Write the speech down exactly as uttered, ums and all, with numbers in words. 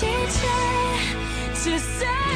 She tried to say